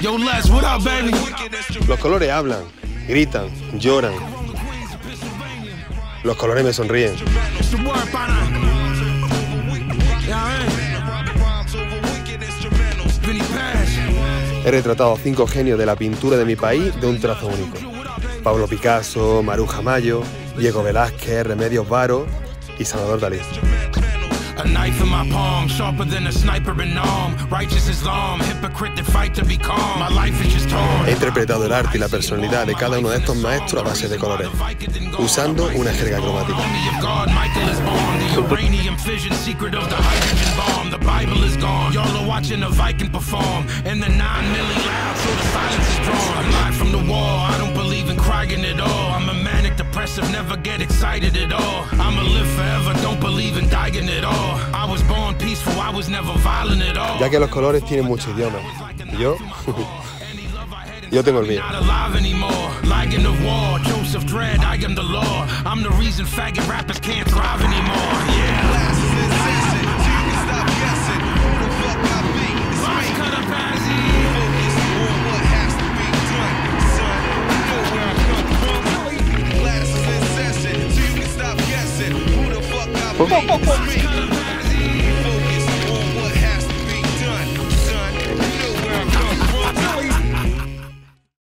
Yo, Les, what up, baby? Los colores hablan, gritan, lloran. Los colores me sonríen. He retratado a 5 genios de la pintura de mi país de un trazo único. Pablo Picasso, Maruja Mallo, Diego Velázquez, Remedios Varo y Salvador Dalí. A knife in my palm, sharper than a sniper in arm. Righteous Islam, hypocrite that fight to be calm. My life is just torn. He interpretado el arte y la personalidad de cada uno de estos maestros a base de colores, usando una jerga cromática. Never get excited at all. I'ma live forever, don't believe in dying at all. I was born peaceful, I was never violent at all. Ya que los colores tienen muchos idiomas. Yo tengo el mío. I'm the reason faggot rappers can't thrive anymore. Oh, oh, oh.